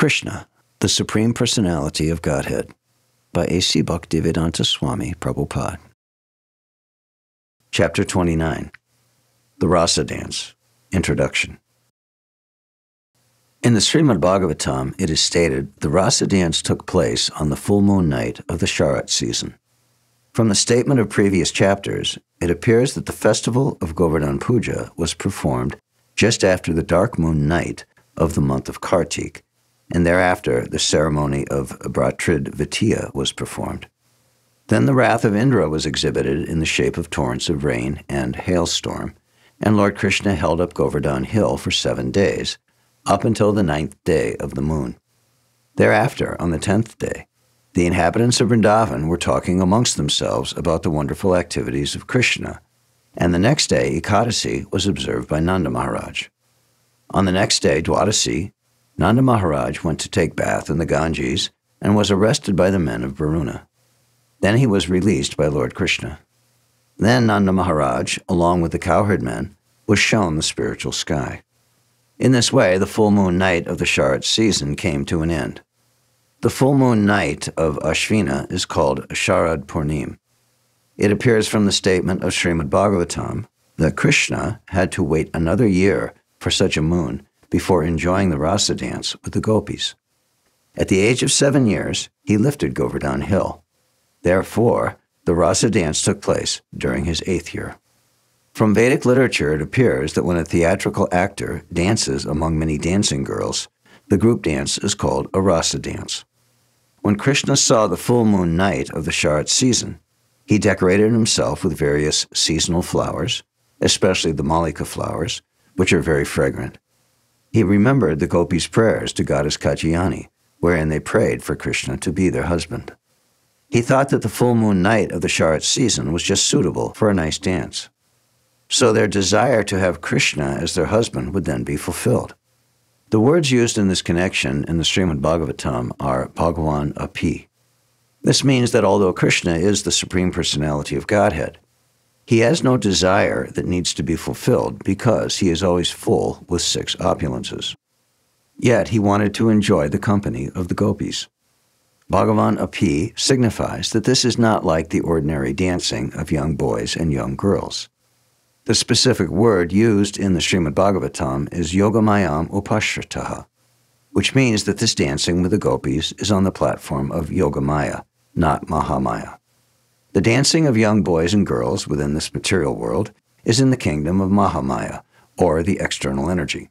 Krishna, the Supreme Personality of Godhead, by A.C. Bhaktivedanta Swami Prabhupada. Chapter 29, The Rasa Dance, Introduction. In the Srimad Bhagavatam, it is stated, the Rasa dance took place on the full moon night of the Sharad season. From the statement of previous chapters, it appears that the festival of Govardhan Puja was performed just after the dark moon night of the month of Kartik, and thereafter the ceremony of Bratrid-Vitya was performed. Then the wrath of Indra was exhibited in the shape of torrents of rain and hailstorm, and Lord Krishna held up Govardhan Hill for 7 days, up until the 9th day of the moon. Thereafter, on the 10th day, the inhabitants of Vrindavan were talking amongst themselves about the wonderful activities of Krishna, and the next day Ekadasi was observed by Nanda Maharaj. On the next day, Dwadasi, Nanda Maharaj went to take bath in the Ganges and was arrested by the men of Varuna. Then he was released by Lord Krishna. Then Nanda Maharaj, along with the cowherd men, was shown the spiritual sky. In this way, the full moon night of the Sharad season came to an end. The full moon night of Ashvina is called Sharad Purnima. It appears from the statement of Srimad Bhagavatam that Krishna had to wait another year for such a moon before enjoying the Rasa dance with the Gopis. At the age of 7 years, he lifted Govardhan Hill. Therefore, the Rasa dance took place during his 8th year. From Vedic literature, it appears that when a theatrical actor dances among many dancing girls, the group dance is called a Rasa dance. When Krishna saw the full moon night of the Sharad season, he decorated himself with various seasonal flowers, especially the Mallika flowers, which are very fragrant. He remembered the gopis' prayers to goddess Katyayani, wherein they prayed for Krishna to be their husband. He thought that the full moon night of the Sharad season was just suitable for a nice dance. So their desire to have Krishna as their husband would then be fulfilled. The words used in this connection in the Srimad Bhagavatam are Bhagavan Api. This means that although Krishna is the Supreme Personality of Godhead, he has no desire that needs to be fulfilled because he is always full with 6 opulences. Yet he wanted to enjoy the company of the gopis. Bhagavan Api signifies that this is not like the ordinary dancing of young boys and young girls. The specific word used in the Srimad Bhagavatam is Yogamayam Upashritaha, which means that this dancing with the gopis is on the platform of Yogamaya, not Mahamaya. The dancing of young boys and girls within this material world is in the kingdom of Mahamaya, or the external energy.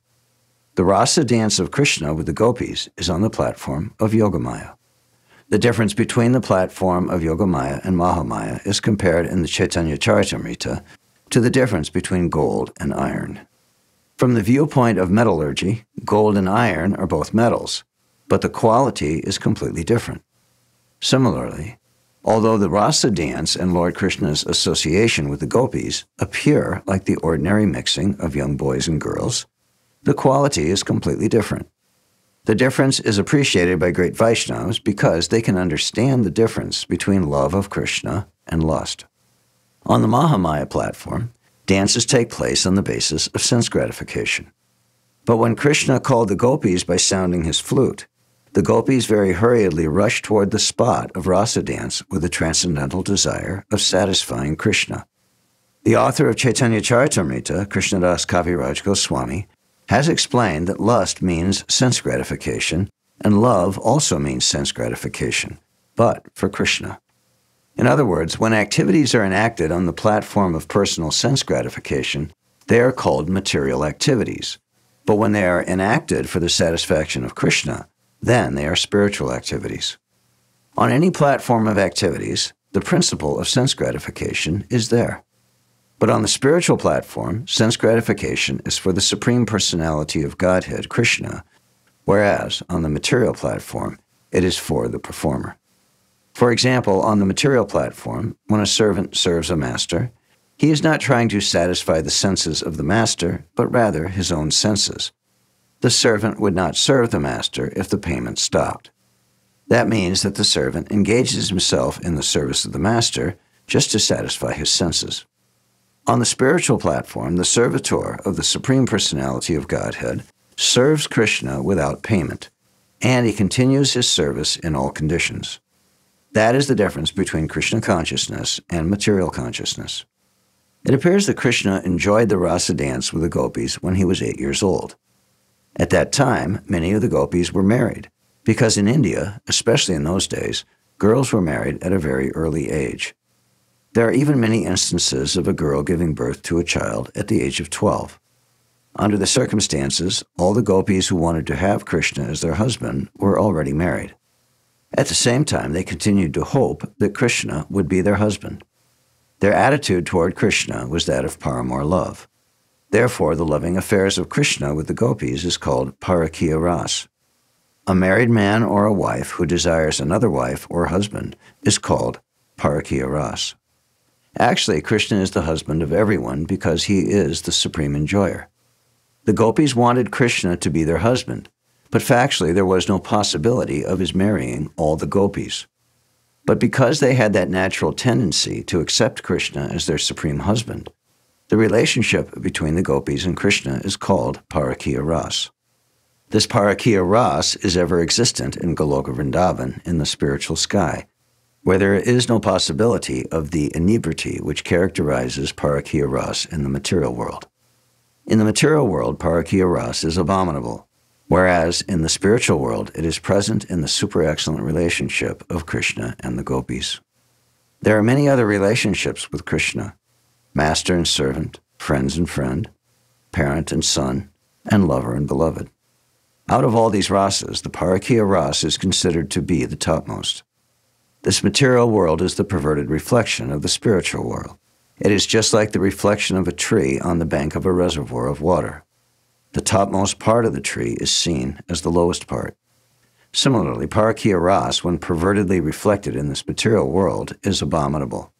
The Rasa dance of Krishna with the gopis is on the platform of Yogamaya. The difference between the platform of Yogamaya and Mahamaya is compared in the Chaitanya Charitamrita to the difference between gold and iron. From the viewpoint of metallurgy, gold and iron are both metals, but the quality is completely different. Similarly, although the Rasa dance and Lord Krishna's association with the gopis appear like the ordinary mixing of young boys and girls, the quality is completely different. The difference is appreciated by great Vaishnavas because they can understand the difference between love of Krishna and lust. On the Mahamaya platform, dances take place on the basis of sense gratification. But when Krishna called the gopis by sounding his flute, the gopis very hurriedly rushed toward the spot of Rasa dance with the transcendental desire of satisfying Krishna. The author of Chaitanya Charitamrita, Krishnadas Kaviraj Goswami, has explained that lust means sense gratification, and love also means sense gratification, but for Krishna. In other words, when activities are enacted on the platform of personal sense gratification, they are called material activities. But when they are enacted for the satisfaction of Krishna, then they are spiritual activities. On any platform of activities, the principle of sense gratification is there. But on the spiritual platform, sense gratification is for the Supreme Personality of Godhead, Krishna, whereas on the material platform, it is for the performer. For example, on the material platform, when a servant serves a master, he is not trying to satisfy the senses of the master, but rather his own senses. The servant would not serve the master if the payment stopped. That means that the servant engages himself in the service of the master just to satisfy his senses. On the spiritual platform, the servitor of the Supreme Personality of Godhead serves Krishna without payment, and he continues his service in all conditions. That is the difference between Krishna consciousness and material consciousness. It appears that Krishna enjoyed the Rasa dance with the gopis when he was 8 years old. At that time, many of the gopis were married, because in India, especially in those days, girls were married at a very early age. There are even many instances of a girl giving birth to a child at the age of 12. Under the circumstances, all the gopis who wanted to have Krishna as their husband were already married. At the same time, they continued to hope that Krishna would be their husband. Their attitude toward Krishna was that of paramour love. Therefore, the loving affairs of Krishna with the gopis is called parakiya-rasa. A married man or a wife who desires another wife or husband is called parakiya-rasa. Actually, Krishna is the husband of everyone because he is the supreme enjoyer. The gopis wanted Krishna to be their husband, but factually there was no possibility of his marrying all the gopis. But because they had that natural tendency to accept Krishna as their supreme husband, the relationship between the gopis and Krishna is called parakiya-rasa. This parakiya-rasa is ever existent in Goloka Vrindavan, in the spiritual sky, where there is no possibility of the inebriety which characterizes parakiya-rasa in the material world. In the material world, parakiya-rasa is abominable, whereas in the spiritual world, it is present in the super-excellent relationship of Krishna and the gopis. There are many other relationships with Krishna: master and servant, friends and friend, parent and son, and lover and beloved. Out of all these rasas, the parakiya-rasa is considered to be the topmost. This material world is the perverted reflection of the spiritual world. It is just like the reflection of a tree on the bank of a reservoir of water. The topmost part of the tree is seen as the lowest part. Similarly, parakiya-rasa, when pervertedly reflected in this material world, is abominable.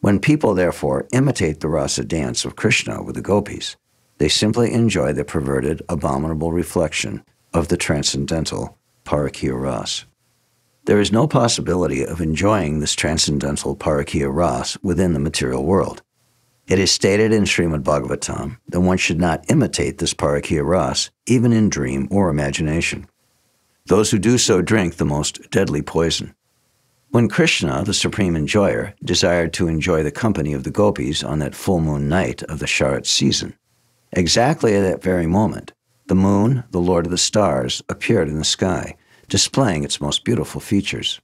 When people, therefore, imitate the rasa dance of Krishna with the gopis, they simply enjoy the perverted, abominable reflection of the transcendental parakiya-rasa. There is no possibility of enjoying this transcendental parakiya-rasa within the material world. It is stated in Srimad Bhagavatam that one should not imitate this parakiya-rasa even in dream or imagination. Those who do so drink the most deadly poison. When Krishna, the supreme enjoyer, desired to enjoy the company of the gopis on that full moon night of the Sharad season, exactly at that very moment, the moon, the lord of the stars, appeared in the sky, displaying its most beautiful features.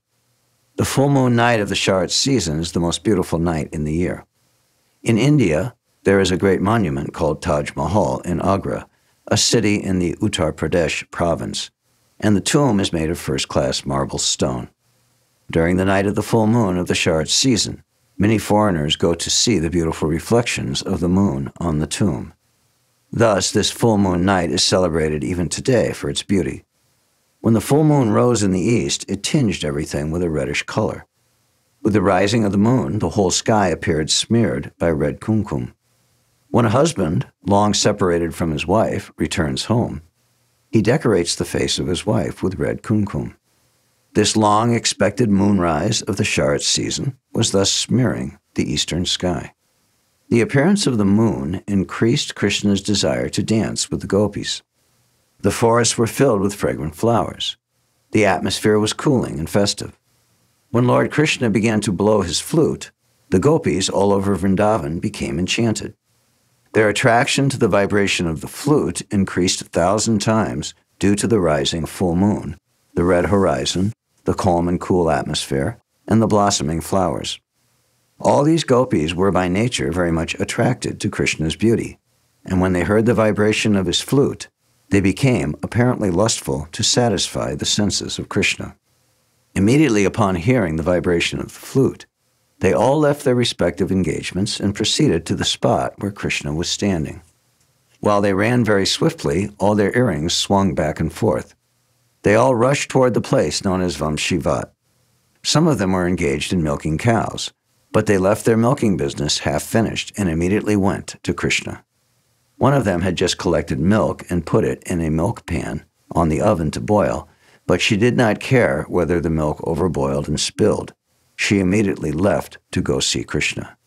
The full moon night of the Sharad season is the most beautiful night in the year. In India, there is a great monument called Taj Mahal in Agra, a city in the Uttar Pradesh province, and the tomb is made of first-class marble stone. During the night of the full moon of the Sharad season, many foreigners go to see the beautiful reflections of the moon on the tomb. Thus, this full moon night is celebrated even today for its beauty. When the full moon rose in the east, it tinged everything with a reddish color. With the rising of the moon, the whole sky appeared smeared by red kumkum. When a husband, long separated from his wife, returns home, he decorates the face of his wife with red kumkum. This long-expected moonrise of the Sharad season was thus smearing the eastern sky. The appearance of the moon increased Krishna's desire to dance with the gopis. The forests were filled with fragrant flowers. The atmosphere was cooling and festive. When Lord Krishna began to blow his flute, the gopis all over Vrindavan became enchanted. Their attraction to the vibration of the flute increased 1,000 times due to the rising full moon, the red horizon, the calm and cool atmosphere, and the blossoming flowers. All these gopis were by nature very much attracted to Krishna's beauty, and when they heard the vibration of his flute, they became apparently lustful to satisfy the senses of Krishna. Immediately upon hearing the vibration of the flute, they all left their respective engagements and proceeded to the spot where Krishna was standing. While they ran very swiftly, all their earrings swung back and forth. They all rushed toward the place known as Vamshivat. Some of them were engaged in milking cows, but they left their milking business half-finished and immediately went to Krishna. One of them had just collected milk and put it in a milk pan on the oven to boil, but she did not care whether the milk overboiled and spilled. She immediately left to go see Krishna.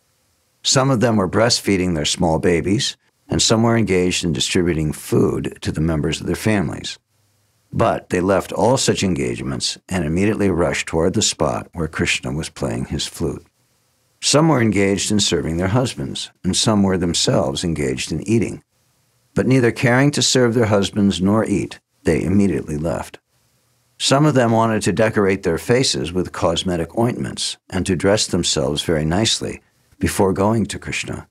Some of them were breastfeeding their small babies, and some were engaged in distributing food to the members of their families. But they left all such engagements and immediately rushed toward the spot where Krishna was playing his flute. Some were engaged in serving their husbands, and some were themselves engaged in eating. But neither caring to serve their husbands nor eat, they immediately left. Some of them wanted to decorate their faces with cosmetic ointments and to dress themselves very nicely before going to Krishna.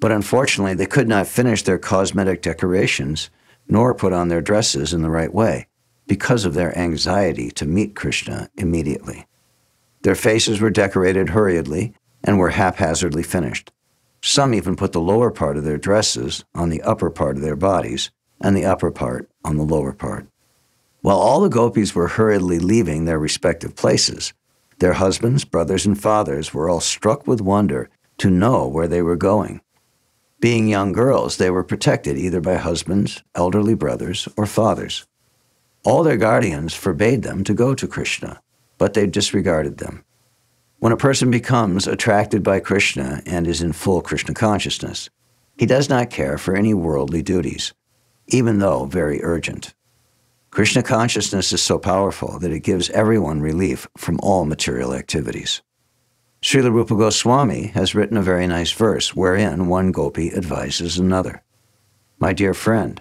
But unfortunately, they could not finish their cosmetic decorations nor put on their dresses in the right way because of their anxiety to meet Krishna immediately. Their faces were decorated hurriedly and were haphazardly finished. Some even put the lower part of their dresses on the upper part of their bodies and the upper part on the lower part. While all the gopis were hurriedly leaving their respective places, their husbands, brothers, and fathers were all struck with wonder to know where they were going. Being young girls, they were protected either by husbands, elderly brothers, or fathers. All their guardians forbade them to go to Krishna, but they disregarded them. When a person becomes attracted by Krishna and is in full Krishna consciousness, he does not care for any worldly duties, even though very urgent. Krishna consciousness is so powerful that it gives everyone relief from all material activities. Srila Rupa Goswami has written a very nice verse wherein one gopi advises another. My dear friend,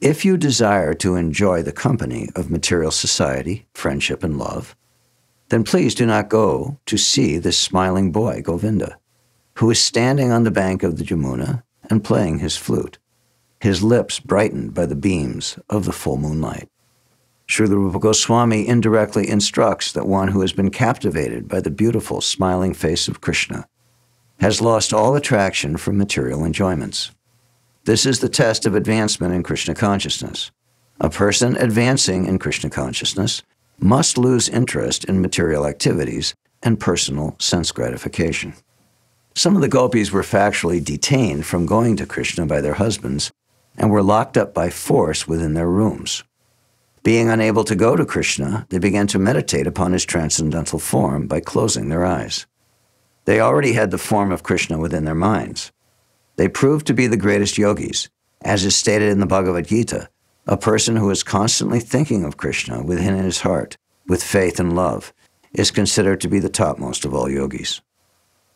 if you desire to enjoy the company of material society, friendship, and love, then please do not go to see this smiling boy, Govinda, who is standing on the bank of the Yamuna and playing his flute, his lips brightened by the beams of the full moonlight. Srila Rupa Goswami indirectly instructs that one who has been captivated by the beautiful, smiling face of Krishna has lost all attraction from material enjoyments. This is the test of advancement in Krishna consciousness. A person advancing in Krishna consciousness must lose interest in material activities and personal sense gratification. Some of the gopis were factually detained from going to Krishna by their husbands and were locked up by force within their rooms. Being unable to go to Krishna, they began to meditate upon his transcendental form by closing their eyes. They already had the form of Krishna within their minds. They proved to be the greatest yogis. As is stated in the Bhagavad Gita, a person who is constantly thinking of Krishna within his heart, with faith and love, is considered to be the topmost of all yogis.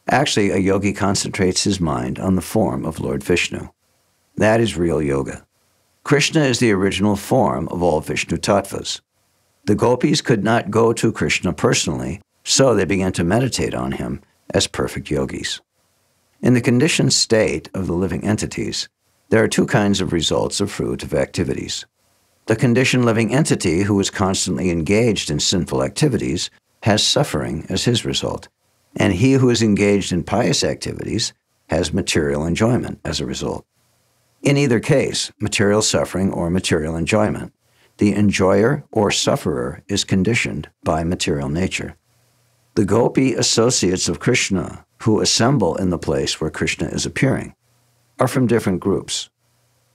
Actually, a yogi concentrates his mind on the form of Lord Vishnu. That is real yoga. Krishna is the original form of all Vishnu tattvas. The gopis could not go to Krishna personally, so they began to meditate on him as perfect yogis. In the conditioned state of the living entities, there are two kinds of results or fruit of activities. The conditioned living entity who is constantly engaged in sinful activities has suffering as his result, and he who is engaged in pious activities has material enjoyment as a result. In either case, material suffering or material enjoyment, the enjoyer or sufferer is conditioned by material nature. The gopi associates of Krishna, who assemble in the place where Krishna is appearing, are from different groups.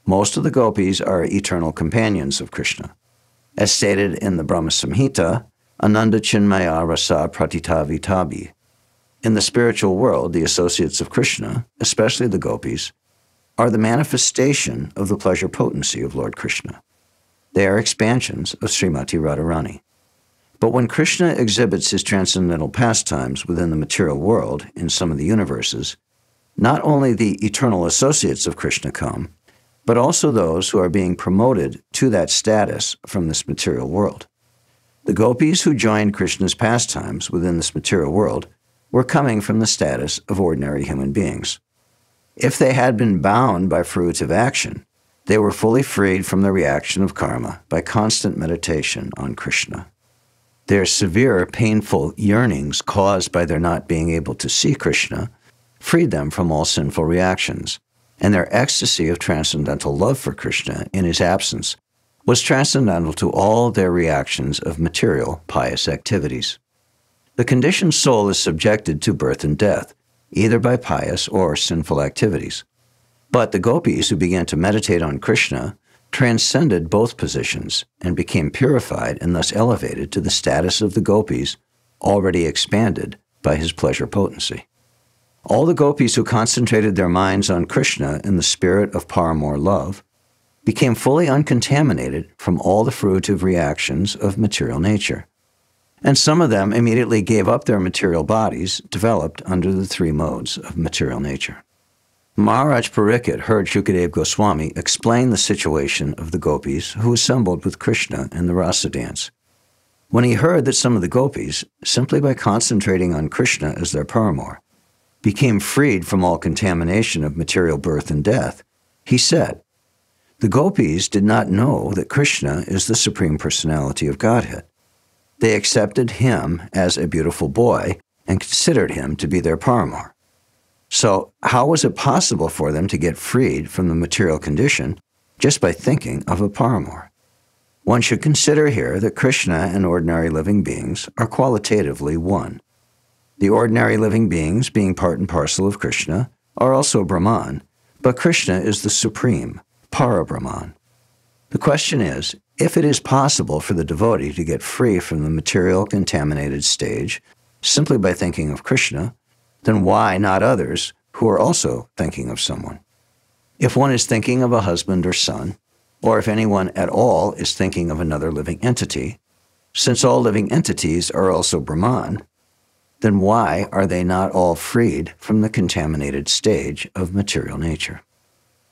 Most of the gopis are eternal companions of Krishna. As stated in the Brahma Samhita, Ananda Chinmaya Rasa Pratitavitabi. In the spiritual world, the associates of Krishna, especially the gopis, are the manifestation of the pleasure potency of Lord Krishna. They are expansions of Srimati Radharani. But when Krishna exhibits his transcendental pastimes within the material world in some of the universes, not only the eternal associates of Krishna come, but also those who are being promoted to that status from this material world. The gopis who joined Krishna's pastimes within this material world were coming from the status of ordinary human beings. If they had been bound by fruits of action, they were fully freed from the reaction of karma by constant meditation on Krishna. Their severe, painful yearnings caused by their not being able to see Krishna freed them from all sinful reactions, and their ecstasy of transcendental love for Krishna in his absence was transcendental to all their reactions of material, pious activities. The conditioned soul is subjected to birth and death, either by pious or sinful activities. But the gopis who began to meditate on Krishna transcended both positions and became purified and thus elevated to the status of the gopis already expanded by his pleasure potency. All the gopis who concentrated their minds on Krishna in the spirit of paramour love became fully uncontaminated from all the fruitive reactions of material nature. And some of them immediately gave up their material bodies developed under the three modes of material nature. Maharaj Parikshit heard Shukadeva Goswami explain the situation of the gopis who assembled with Krishna in the Rasa dance. When he heard that some of the gopis, simply by concentrating on Krishna as their paramour, became freed from all contamination of material birth and death, he said, "The gopis did not know that Krishna is the Supreme Personality of Godhead. They accepted him as a beautiful boy and considered him to be their paramour. So how was it possible for them to get freed from the material condition just by thinking of a paramour?" One should consider here that Krishna and ordinary living beings are qualitatively one. The ordinary living beings, being part and parcel of Krishna, are also Brahman, but Krishna is the Supreme, Para-Brahman. The question is, if it is possible for the devotee to get free from the material contaminated stage simply by thinking of Krishna, then why not others who are also thinking of someone? If one is thinking of a husband or son, or if anyone at all is thinking of another living entity, since all living entities are also Brahman, then why are they not all freed from the contaminated stage of material nature?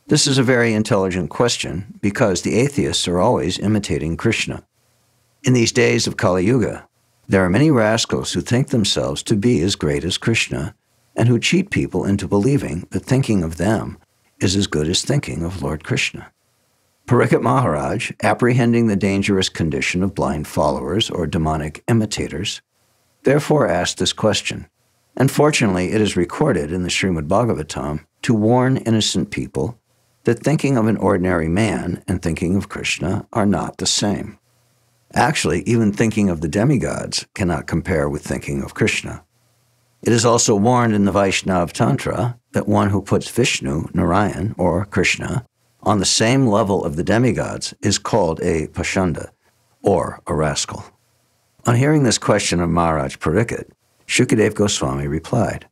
This is a very intelligent question because the atheists are always imitating Krishna. In these days of Kali Yuga, there are many rascals who think themselves to be as great as Krishna and who cheat people into believing that thinking of them is as good as thinking of Lord Krishna. Parikshit Maharaj, apprehending the dangerous condition of blind followers or demonic imitators, therefore asked this question. And fortunately, it is recorded in the Srimad Bhagavatam to warn innocent people that thinking of an ordinary man and thinking of Krishna are not the same. Actually, even thinking of the demigods cannot compare with thinking of Krishna. It is also warned in the Vaishnava Tantra that one who puts Vishnu, Narayan, or Krishna on the same level of the demigods is called a pachanda, or a rascal. On hearing this question of Maharaj Parikshit, Shukadeva Goswami replied,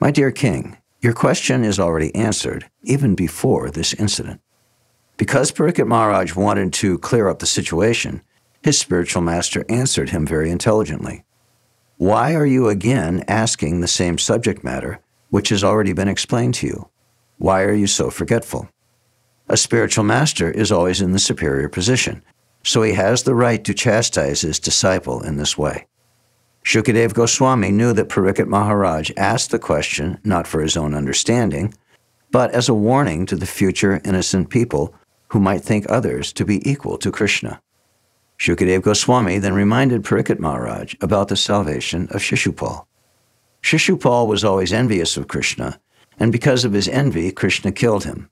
"My dear king, your question is already answered, even before this incident." Because Parikshit Maharaj wanted to clear up the situation, his spiritual master answered him very intelligently. "Why are you again asking the same subject matter, which has already been explained to you? Why are you so forgetful?" A spiritual master is always in the superior position, so he has the right to chastise his disciple in this way. Shukadeva Goswami knew that Parikshit Maharaj asked the question not for his own understanding, but as a warning to the future innocent people who might think others to be equal to Krishna. Shukadeva Goswami then reminded Parikshit Maharaj about the salvation of Shishupala. Shishupala was always envious of Krishna, and because of his envy, Krishna killed him.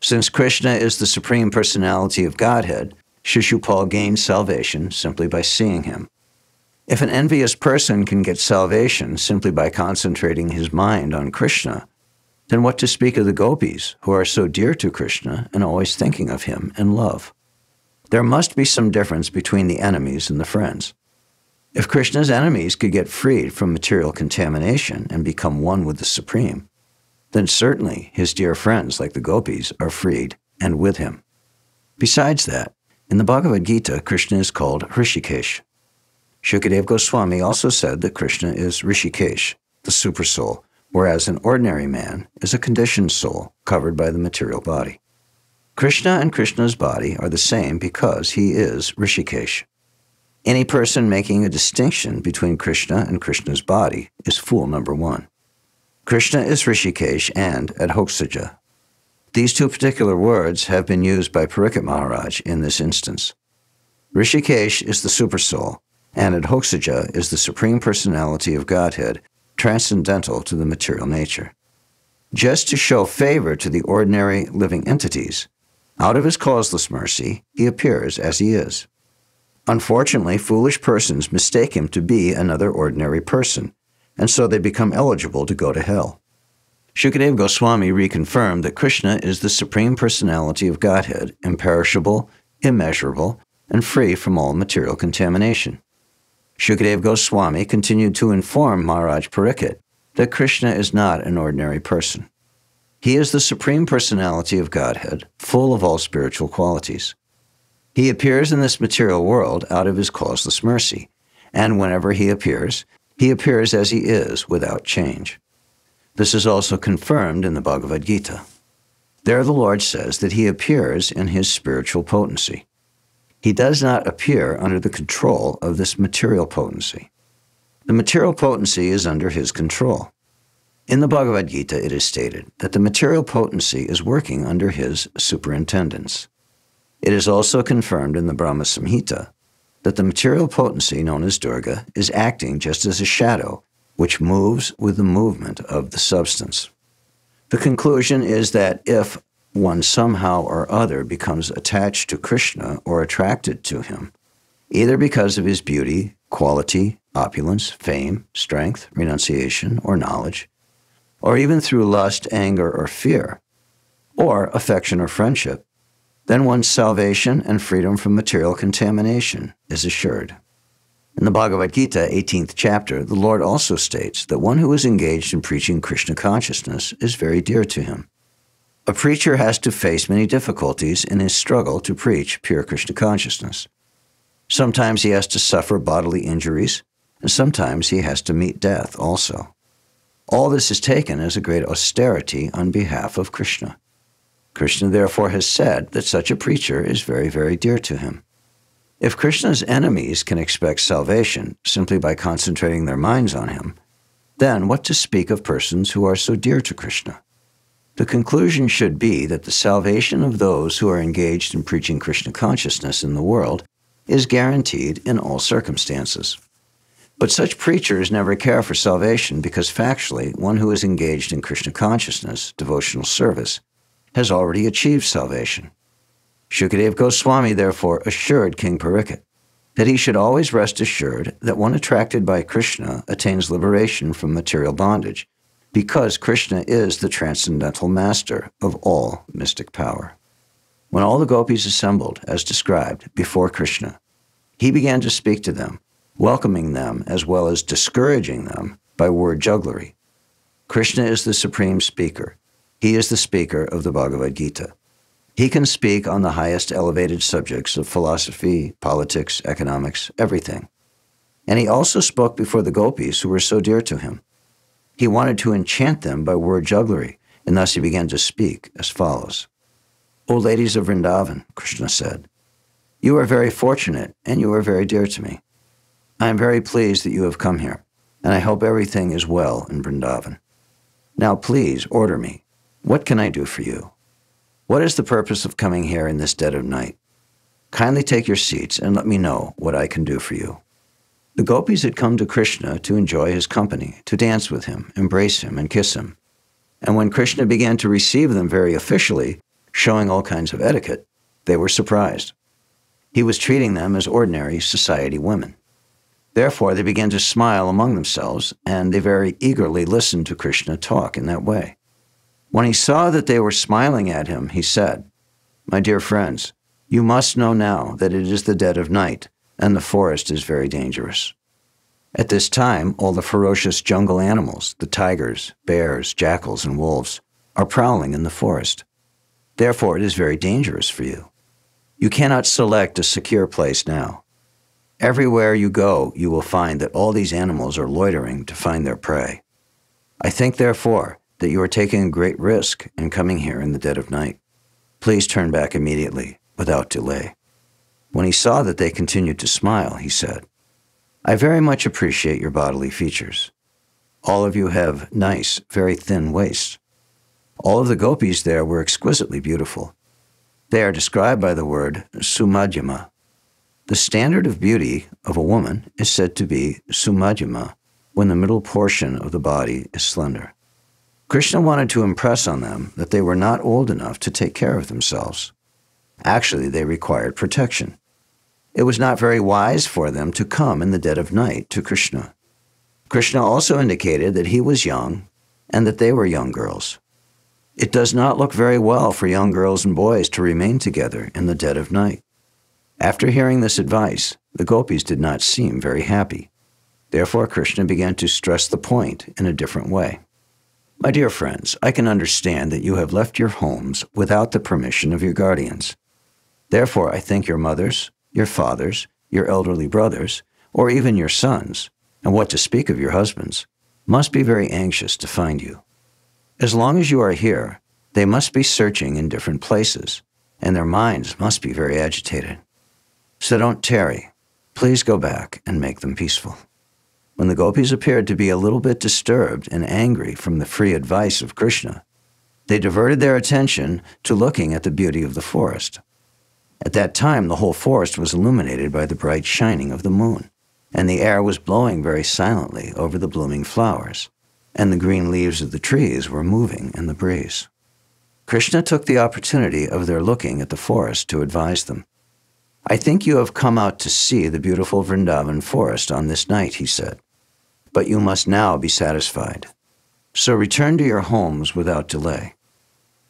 Since Krishna is the Supreme Personality of Godhead, Shishupala gained salvation simply by seeing him. If an envious person can get salvation simply by concentrating his mind on Krishna, then what to speak of the gopis, who are so dear to Krishna and always thinking of him in love? There must be some difference between the enemies and the friends. If Krishna's enemies could get freed from material contamination and become one with the Supreme, then certainly his dear friends like the gopis are freed and with him. Besides that, in the Bhagavad Gita, Krishna is called Hrishikesh. Shukadeva Goswami also said that Krishna is Hrishikesh, the Supersoul, whereas an ordinary man is a conditioned soul covered by the material body. Krishna and Krishna's body are the same because he is Hrishikesh. Any person making a distinction between Krishna and Krishna's body is fool number one. Krishna is Hrishikesh and Adhoksaja. These two particular words have been used by Parikshit Maharaj in this instance. Hrishikesh is the Supersoul, and Adhoksaja is the Supreme Personality of Godhead, transcendental to the material nature. Just to show favor to the ordinary living entities, out of his causeless mercy, he appears as he is. Unfortunately, foolish persons mistake him to be another ordinary person, and so they become eligible to go to hell. Shukadeva Goswami reconfirmed that Krishna is the Supreme Personality of Godhead, imperishable, immeasurable, and free from all material contamination. Shukadeva Goswami continued to inform Maharaj Parikshit that Krishna is not an ordinary person. He is the Supreme Personality of Godhead, full of all spiritual qualities. He appears in this material world out of his causeless mercy, and whenever he appears as he is, without change. This is also confirmed in the Bhagavad Gita. There the Lord says that he appears in his spiritual potency. He does not appear under the control of this material potency. The material potency is under his control. In the Bhagavad Gita, it is stated that the material potency is working under his superintendence. It is also confirmed in the Brahma Samhita that the material potency known as Durga is acting just as a shadow, which moves with the movement of the substance. The conclusion is that if one somehow or other becomes attached to Krishna or attracted to him, either because of his beauty, quality, opulence, fame, strength, renunciation, or knowledge, or even through lust, anger, or fear, or affection or friendship, then one's salvation and freedom from material contamination is assured. In the Bhagavad Gita, 18th chapter, the Lord also states that one who is engaged in preaching Krishna consciousness is very dear to him. A preacher has to face many difficulties in his struggle to preach pure Krishna consciousness. Sometimes he has to suffer bodily injuries, and sometimes he has to meet death also. All this is taken as a great austerity on behalf of Krishna. Krishna therefore has said that such a preacher is very, very dear to him. If Krishna's enemies can expect salvation simply by concentrating their minds on him, then what to speak of persons who are so dear to Krishna? The conclusion should be that the salvation of those who are engaged in preaching Krishna consciousness in the world is guaranteed in all circumstances. But such preachers never care for salvation because factually, one who is engaged in Krishna consciousness, devotional service, has already achieved salvation. Shukadeva Goswami therefore assured King Parikshit that he should always rest assured that one attracted by Krishna attains liberation from material bondage, because Krishna is the transcendental master of all mystic power. When all the gopis assembled, as described, before Krishna, he began to speak to them, welcoming them as well as discouraging them by word jugglery. Krishna is the supreme speaker. He is the speaker of the Bhagavad Gita. He can speak on the highest elevated subjects of philosophy, politics, economics, everything. And he also spoke before the gopis who were so dear to him. He wanted to enchant them by word jugglery, and thus he began to speak as follows. "O ladies of Vrindavan," Krishna said, "you are very fortunate and you are very dear to me. I am very pleased that you have come here, and I hope everything is well in Vrindavan. Now please order me. What can I do for you? What is the purpose of coming here in this dead of night? Kindly take your seats and let me know what I can do for you." The gopis had come to Krishna to enjoy his company, to dance with him, embrace him, and kiss him. And when Krishna began to receive them very officially, showing all kinds of etiquette, they were surprised. He was treating them as ordinary society women. Therefore, they began to smile among themselves, and they very eagerly listened to Krishna talk in that way. When he saw that they were smiling at him, he said, "My dear friends, you must know now that it is the dead of night, and the forest is very dangerous. At this time, all the ferocious jungle animals, the tigers, bears, jackals, and wolves, are prowling in the forest. Therefore, it is very dangerous for you. You cannot select a secure place now. Everywhere you go, you will find that all these animals are loitering to find their prey. I think, therefore, that you are taking a great risk in coming here in the dead of night. Please turn back immediately, without delay." When he saw that they continued to smile, he said, "I very much appreciate your bodily features. All of you have nice, very thin waists. All of the gopis there were exquisitely beautiful. They are described by the word sumadhyama. The standard of beauty of a woman is said to be sumadhyama when the middle portion of the body is slender." Krishna wanted to impress on them that they were not old enough to take care of themselves. Actually, they required protection. It was not very wise for them to come in the dead of night to Krishna. Krishna also indicated that he was young and that they were young girls. It does not look very well for young girls and boys to remain together in the dead of night. After hearing this advice, the gopis did not seem very happy. Therefore, Krishna began to stress the point in a different way. My dear friends, I can understand that you have left your homes without the permission of your guardians. Therefore, I think your mothers, your fathers, your elderly brothers, or even your sons, and what to speak of your husbands, must be very anxious to find you. As long as you are here, they must be searching in different places, and their minds must be very agitated. So don't tarry. Please go back and make them peaceful." When the gopis appeared to be a little bit disturbed and angry from the free advice of Krishna, they diverted their attention to looking at the beauty of the forest. At that time, the whole forest was illuminated by the bright shining of the moon, and the air was blowing very silently over the blooming flowers, and the green leaves of the trees were moving in the breeze. Krishna took the opportunity of their looking at the forest to advise them. "I think you have come out to see the beautiful Vrindavan forest on this night," he said, "but you must now be satisfied. So return to your homes without delay.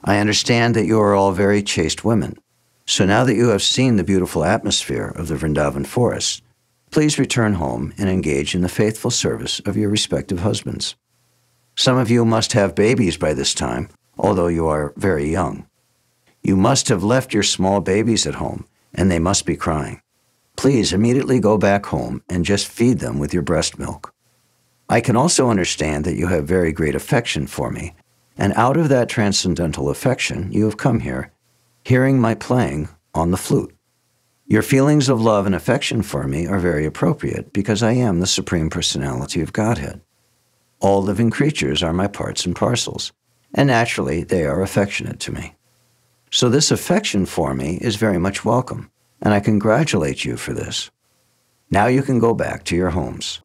I understand that you are all very chaste women, so now that you have seen the beautiful atmosphere of the Vrindavan forest, please return home and engage in the faithful service of your respective husbands. Some of you must have babies by this time, although you are very young. You must have left your small babies at home, and they must be crying. Please immediately go back home and just feed them with your breast milk. I can also understand that you have very great affection for me, and out of that transcendental affection you have come here, hearing my playing on the flute. Your feelings of love and affection for me are very appropriate because I am the Supreme Personality of Godhead. All living creatures are my parts and parcels, and naturally they are affectionate to me. So this affection for me is very much welcome, and I congratulate you for this. Now you can go back to your homes.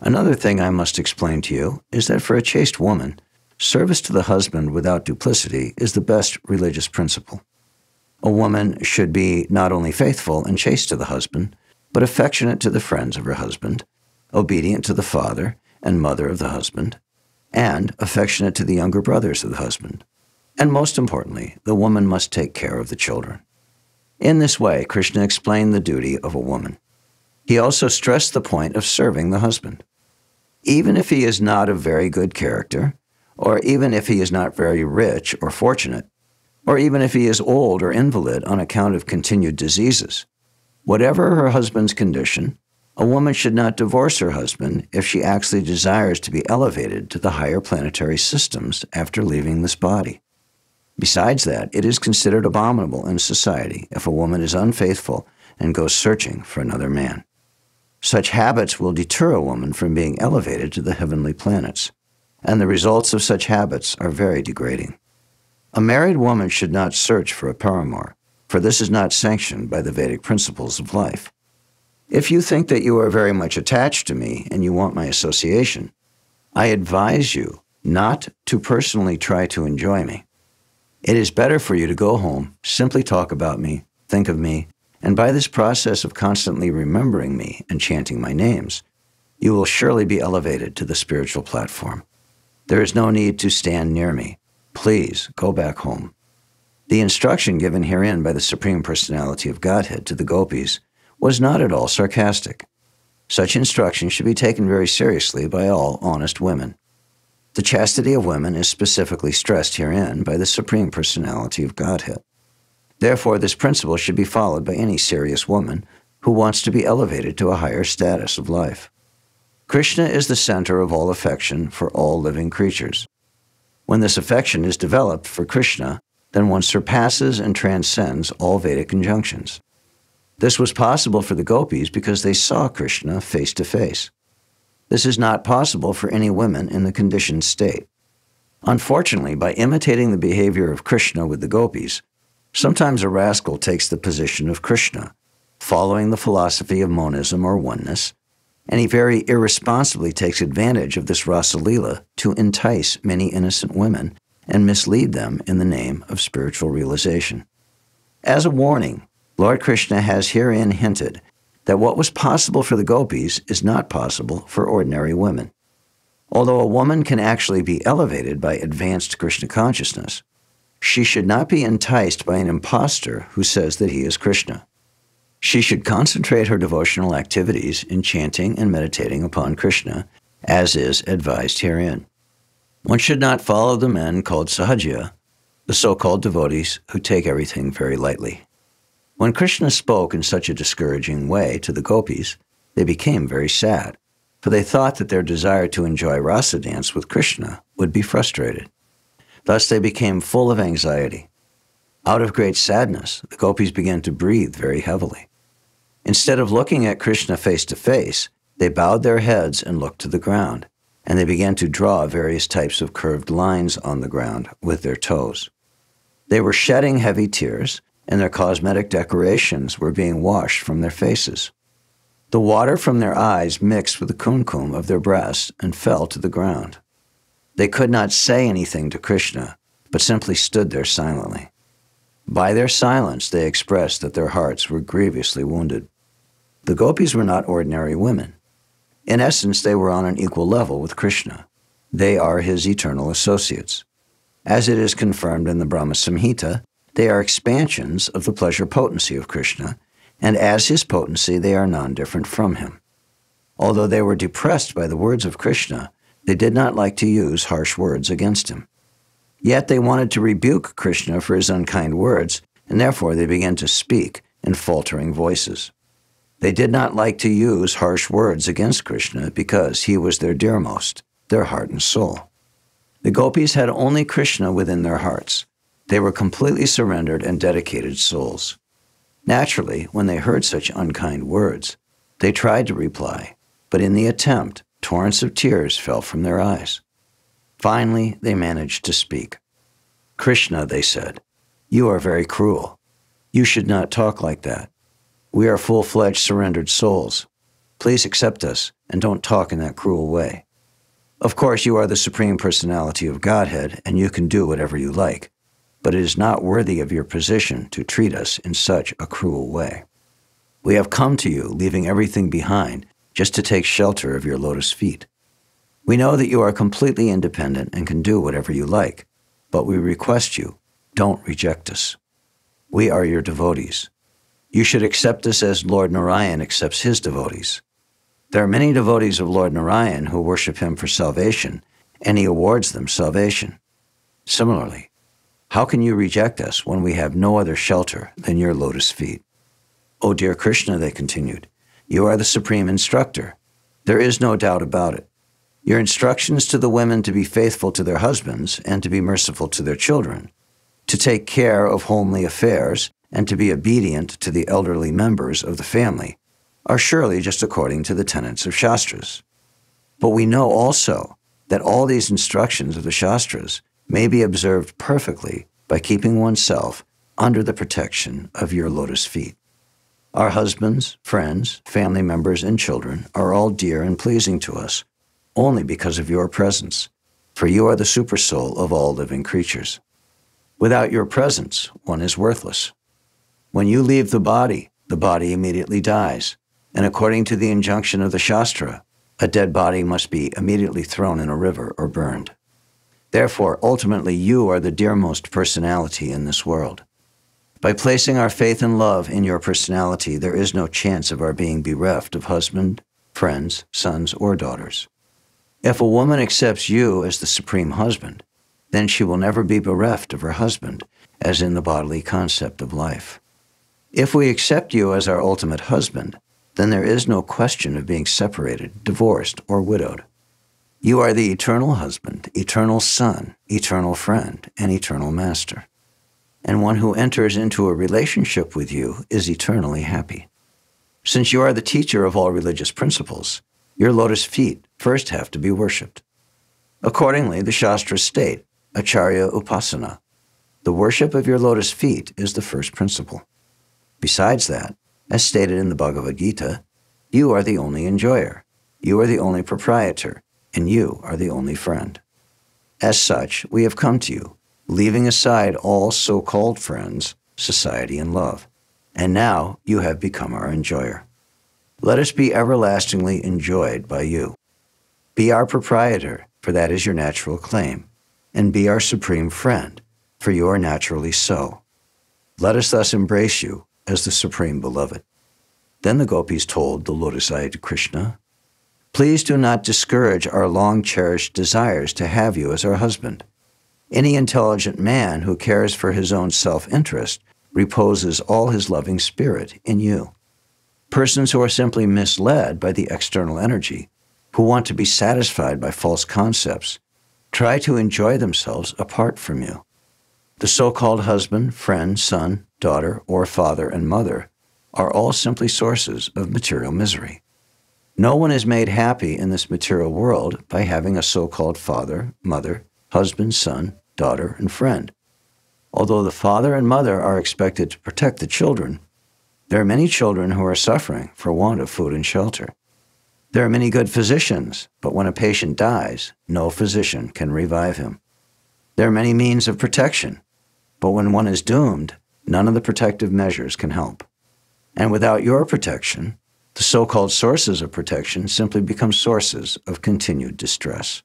Another thing I must explain to you is that for a chaste woman, service to the husband without duplicity is the best religious principle. A woman should be not only faithful and chaste to the husband, but affectionate to the friends of her husband, obedient to the father and mother of the husband, and affectionate to the younger brothers of the husband. And most importantly, the woman must take care of the children." In this way, Krishna explained the duty of a woman. He also stressed the point of serving the husband. Even if he is not of very good character, or even if he is not very rich or fortunate, or even if he is old or invalid on account of continued diseases, whatever her husband's condition, a woman should not divorce her husband if she actually desires to be elevated to the higher planetary systems after leaving this body. Besides that, it is considered abominable in society if a woman is unfaithful and goes searching for another man. Such habits will deter a woman from being elevated to the heavenly planets, and the results of such habits are very degrading. A married woman should not search for a paramour, for this is not sanctioned by the Vedic principles of life. If you think that you are very much attached to me and you want my association, I advise you not to personally try to enjoy me. It is better for you to go home, simply talk about me, think of me, and by this process of constantly remembering me and chanting my names, you will surely be elevated to the spiritual platform. There is no need to stand near me. Please go back home." The instruction given herein by the Supreme Personality of Godhead to the gopis was not at all sarcastic. Such instruction should be taken very seriously by all honest women. The chastity of women is specifically stressed herein by the Supreme Personality of Godhead. Therefore, this principle should be followed by any serious woman who wants to be elevated to a higher status of life. Krishna is the center of all affection for all living creatures. When this affection is developed for Krishna, then one surpasses and transcends all Vedic conjunctions. This was possible for the gopis because they saw Krishna face to face. This is not possible for any women in the conditioned state. Unfortunately, by imitating the behavior of Krishna with the gopis, sometimes a rascal takes the position of Krishna, following the philosophy of monism or oneness, and he very irresponsibly takes advantage of this Rasalila to entice many innocent women and mislead them in the name of spiritual realization. As a warning, Lord Krishna has herein hinted that what was possible for the gopis is not possible for ordinary women. Although a woman can actually be elevated by advanced Krishna consciousness, she should not be enticed by an impostor who says that he is Krishna. She should concentrate her devotional activities in chanting and meditating upon Krishna, as is advised herein. One should not follow the men called Sahajya, the so-called devotees who take everything very lightly. When Krishna spoke in such a discouraging way to the gopis, they became very sad, for they thought that their desire to enjoy rasa dance with Krishna would be frustrated. Thus they became full of anxiety. Out of great sadness, the gopis began to breathe very heavily. Instead of looking at Krishna face to face, they bowed their heads and looked to the ground, and they began to draw various types of curved lines on the ground with their toes. They were shedding heavy tears, and their cosmetic decorations were being washed from their faces. The water from their eyes mixed with the kumkum of their breasts and fell to the ground. They could not say anything to Krishna, but simply stood there silently. By their silence, they expressed that their hearts were grievously wounded. The gopis were not ordinary women. In essence, they were on an equal level with Krishna. They are his eternal associates. As it is confirmed in the Brahma Samhita, they are expansions of the pleasure potency of Krishna, and as his potency, they are non-different from him. Although they were depressed by the words of Krishna, they did not like to use harsh words against him. Yet they wanted to rebuke Krishna for his unkind words, and therefore they began to speak in faltering voices. They did not like to use harsh words against Krishna because he was their dearmost, their heart and soul. The gopis had only Krishna within their hearts. They were completely surrendered and dedicated souls. Naturally, when they heard such unkind words, they tried to reply, but in the attempt, torrents of tears fell from their eyes. Finally, they managed to speak. "Krishna," they said, "you are very cruel. You should not talk like that. We are full-fledged surrendered souls. Please accept us and don't talk in that cruel way. Of course, you are the Supreme Personality of Godhead and you can do whatever you like, but it is not worthy of your position to treat us in such a cruel way. We have come to you, leaving everything behind, just to take shelter of your lotus feet. We know that you are completely independent and can do whatever you like, but we request you, don't reject us. We are your devotees. You should accept us as Lord Narayan accepts his devotees. There are many devotees of Lord Narayan who worship him for salvation, and he awards them salvation. Similarly, how can you reject us when we have no other shelter than your lotus feet? Oh, dear Krishna," they continued, "you are the supreme instructor. There is no doubt about it. Your instructions to the women to be faithful to their husbands and to be merciful to their children, to take care of homely affairs and to be obedient to the elderly members of the family are surely just according to the tenets of Shastras. But we know also that all these instructions of the Shastras may be observed perfectly by keeping oneself under the protection of your lotus feet. Our husbands, friends, family members, and children are all dear and pleasing to us, only because of your presence, for you are the supersoul of all living creatures. Without your presence, one is worthless. When you leave the body immediately dies, and according to the injunction of the Shastra, a dead body must be immediately thrown in a river or burned. Therefore, ultimately, you are the dearmost personality in this world. By placing our faith and love in your personality, there is no chance of our being bereft of husband, friends, sons, or daughters. If a woman accepts you as the supreme husband, then she will never be bereft of her husband, as in the bodily concept of life. If we accept you as our ultimate husband, then there is no question of being separated, divorced, or widowed. You are the eternal husband, eternal son, eternal friend, and eternal master. And one who enters into a relationship with you is eternally happy. Since you are the teacher of all religious principles, your lotus feet first have to be worshipped. Accordingly, the Shastras state, Acharya Upasana, the worship of your lotus feet is the first principle. Besides that, as stated in the Bhagavad Gita, you are the only enjoyer, you are the only proprietor, and you are the only friend. As such, we have come to you, leaving aside all so-called friends, society, and love, and now you have become our enjoyer. Let us be everlastingly enjoyed by you. Be our proprietor, for that is your natural claim, and be our supreme friend, for you are naturally so. Let us thus embrace you as the supreme beloved." Then the gopis told the lotus-eyed Krishna, Please do not discourage our long-cherished desires to have you as our husband. Any intelligent man who cares for his own self-interest reposes all his loving spirit in you. Persons who are simply misled by the external energy, who want to be satisfied by false concepts, try to enjoy themselves apart from you. The so-called husband, friend, son, daughter, or father and mother are all simply sources of material misery. No one is made happy in this material world by having a so-called father, mother, husband, son, daughter, and friend. Although the father and mother are expected to protect the children, there are many children who are suffering for want of food and shelter. There are many good physicians, but when a patient dies, no physician can revive him. There are many means of protection, but when one is doomed, none of the protective measures can help. And without your protection, the so-called sources of protection simply become sources of continued distress.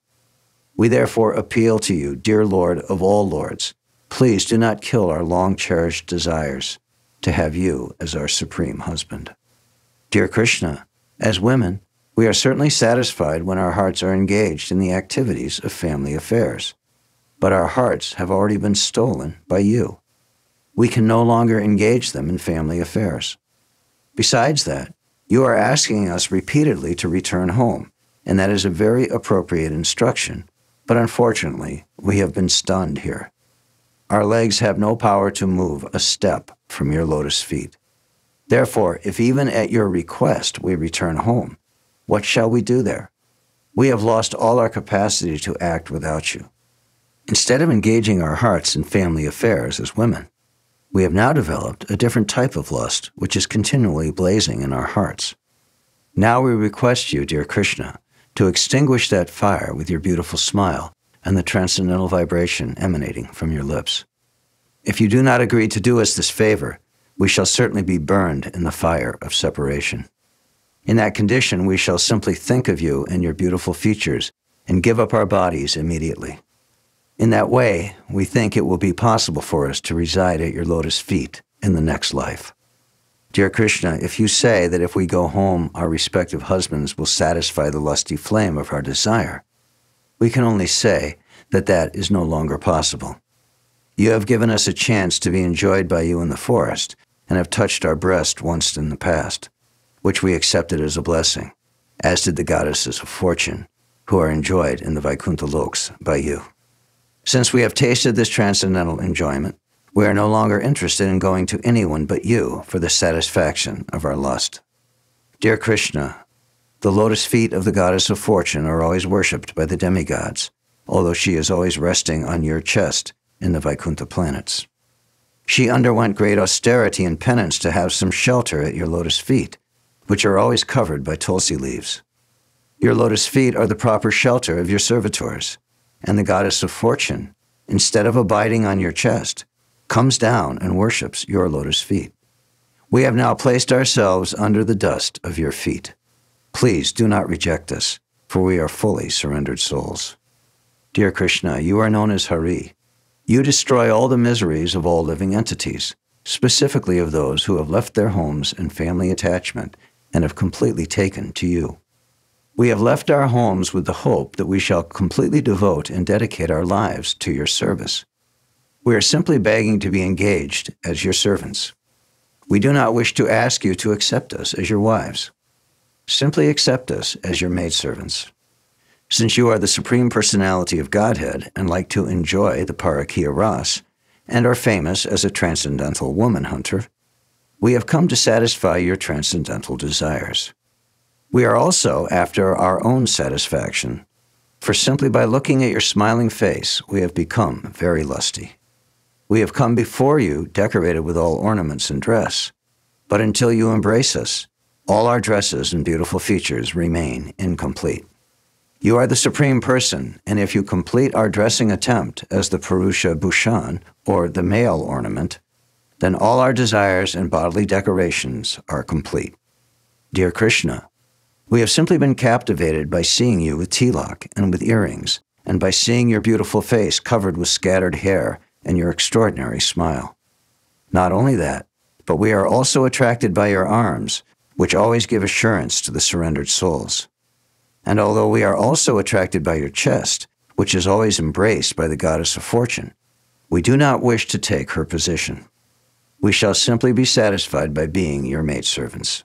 We therefore appeal to you, dear Lord of all lords, please do not kill our long-cherished desires to have you as our supreme husband. Dear Krishna, as women, we are certainly satisfied when our hearts are engaged in the activities of family affairs, but our hearts have already been stolen by you. We can no longer engage them in family affairs. Besides that, you are asking us repeatedly to return home, and that is a very appropriate instruction, but unfortunately, we have been stunned here. Our legs have no power to move a step from your lotus feet. Therefore, if even at your request we return home, what shall we do there? We have lost all our capacity to act without you. Instead of engaging our hearts in family affairs as women, we have now developed a different type of lust which is continually blazing in our hearts. Now we request you, dear Krishna, to extinguish that fire with your beautiful smile and the transcendental vibration emanating from your lips. If you do not agree to do us this favor, we shall certainly be burned in the fire of separation. In that condition, we shall simply think of you and your beautiful features and give up our bodies immediately. In that way, we think it will be possible for us to reside at your lotus feet in the next life. Dear Krishna, if you say that if we go home, our respective husbands will satisfy the lusty flame of our desire, we can only say that that is no longer possible. You have given us a chance to be enjoyed by you in the forest and have touched our breast once in the past, which we accepted as a blessing, as did the goddesses of fortune, who are enjoyed in the Vaikuntha loks by you. Since we have tasted this transcendental enjoyment, we are no longer interested in going to anyone but you for the satisfaction of our lust. Dear Krishna, the lotus feet of the goddess of fortune are always worshipped by the demigods, although she is always resting on your chest in the Vaikuntha planets. She underwent great austerity and penance to have some shelter at your lotus feet, which are always covered by tulsi leaves. Your lotus feet are the proper shelter of your servitors, and the goddess of fortune, instead of abiding on your chest, comes down and worships your lotus feet. We have now placed ourselves under the dust of your feet. Please do not reject us, for we are fully surrendered souls. Dear Krishna, you are known as Hari. You destroy all the miseries of all living entities, specifically of those who have left their homes and family attachment and have completely taken to you. We have left our homes with the hope that we shall completely devote and dedicate our lives to your service. We are simply begging to be engaged as your servants. We do not wish to ask you to accept us as your wives. Simply accept us as your maidservants. Since you are the Supreme Personality of Godhead and like to enjoy the parakiya-rasa and are famous as a transcendental woman hunter, we have come to satisfy your transcendental desires. We are also after our own satisfaction, for simply by looking at your smiling face, we have become very lusty. We have come before you decorated with all ornaments and dress, but until you embrace us, all our dresses and beautiful features remain incomplete. You are the Supreme Person, and if you complete our dressing attempt as the Purusha Bhushan, or the male ornament, then all our desires and bodily decorations are complete. Dear Krishna, we have simply been captivated by seeing you with tilak and with earrings, and by seeing your beautiful face covered with scattered hair and your extraordinary smile. Not only that, but we are also attracted by your arms, which always give assurance to the surrendered souls. And although we are also attracted by your chest, which is always embraced by the goddess of fortune, we do not wish to take her position. We shall simply be satisfied by being your maidservants.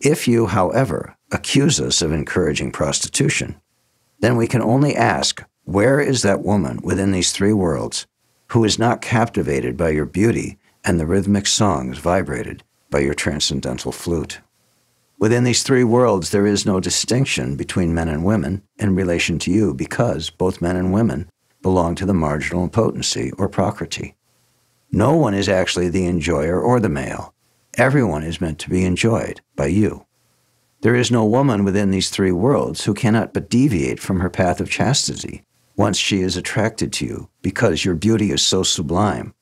If you, however, accuse us of encouraging prostitution, then we can only ask, where is that woman within these three worlds who is not captivated by your beauty and the rhythmic songs vibrated by your transcendental flute? Within these three worlds, there is no distinction between men and women in relation to you, because both men and women belong to the marginal potency or prakriti. No one is actually the enjoyer or the male. Everyone is meant to be enjoyed by you. There is no woman within these three worlds who cannot but deviate from her path of chastity once she is attracted to you, because your beauty is so sublime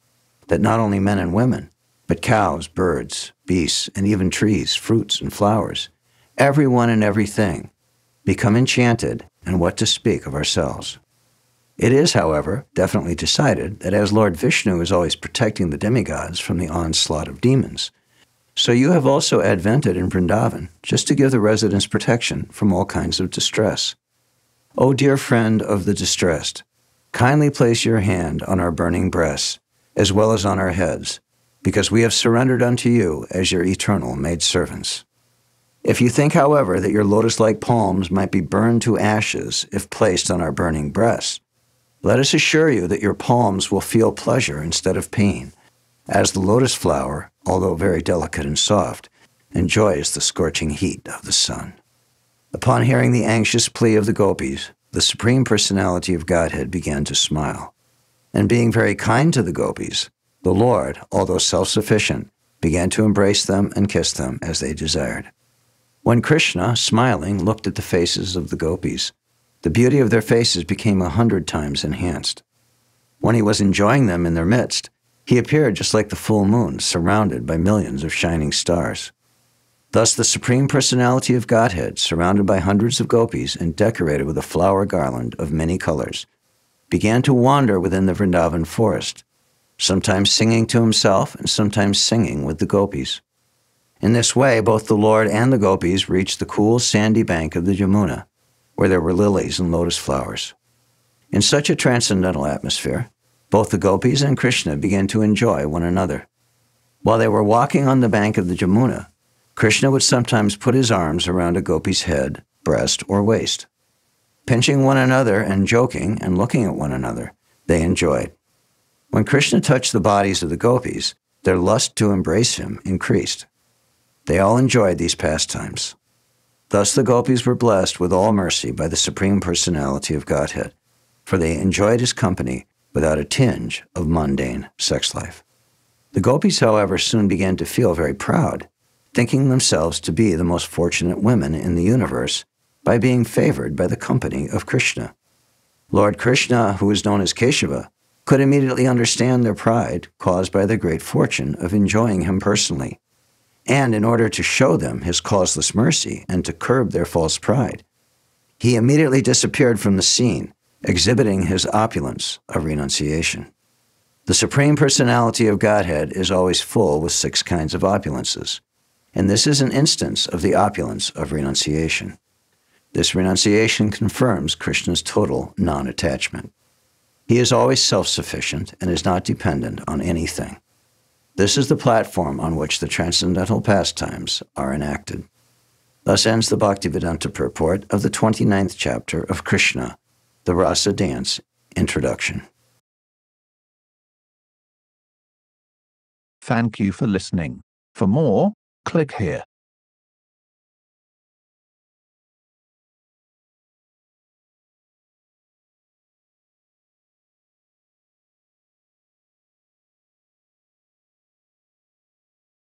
that not only men and women, but cows, birds, beasts, and even trees, fruits, and flowers, everyone and everything, become enchanted, and what to speak of ourselves. It is, however, definitely decided that as Lord Vishnu is always protecting the demigods from the onslaught of demons, so you have also advented in Vrindavan just to give the residents protection from all kinds of distress. O dear friend of the distressed, kindly place your hand on our burning breasts, as well as on our heads, because we have surrendered unto you as your eternal maidservants. If you think, however, that your lotus-like palms might be burned to ashes if placed on our burning breasts, let us assure you that your palms will feel pleasure instead of pain, as the lotus flower, although very delicate and soft, enjoys the scorching heat of the sun. Upon hearing the anxious plea of the gopis, the Supreme Personality of Godhead began to smile. And being very kind to the gopis, the Lord, although self-sufficient, began to embrace them and kiss them as they desired. When Krishna, smiling, looked at the faces of the gopis, the beauty of their faces became 100 times enhanced. When he was enjoying them in their midst, he appeared just like the full moon surrounded by millions of shining stars. Thus the Supreme Personality of Godhead, surrounded by hundreds of gopis and decorated with a flower garland of many colors, began to wander within the Vrindavan forest, sometimes singing to himself and sometimes singing with the gopis. In this way, both the Lord and the gopis reached the cool sandy bank of the Yamuna, where there were lilies and lotus flowers. In such a transcendental atmosphere, both the gopis and Krishna began to enjoy one another. While they were walking on the bank of the Yamuna, Krishna would sometimes put his arms around a gopi's head, breast, or waist. Pinching one another and joking and looking at one another, they enjoyed. When Krishna touched the bodies of the gopis, their lust to embrace him increased. They all enjoyed these pastimes. Thus the gopis were blessed with all mercy by the Supreme Personality of Godhead, for they enjoyed his company without a tinge of mundane sex life. The gopis, however, soon began to feel very proud, thinking themselves to be the most fortunate women in the universe by being favored by the company of Krishna. Lord Krishna, who is known as Keshava, could immediately understand their pride caused by their great fortune of enjoying him personally. And in order to show them his causeless mercy and to curb their false pride, he immediately disappeared from the scene, exhibiting his opulence of renunciation. The Supreme Personality of Godhead is always full with 6 kinds of opulences, and this is an instance of the opulence of renunciation. This renunciation confirms Krishna's total non-attachment. He is always self-sufficient and is not dependent on anything. This is the platform on which the transcendental pastimes are enacted. Thus ends the Bhaktivedanta purport of the 29th chapter of Krishna, the Rasa Dance Introduction. Thank you for listening. For more, click here.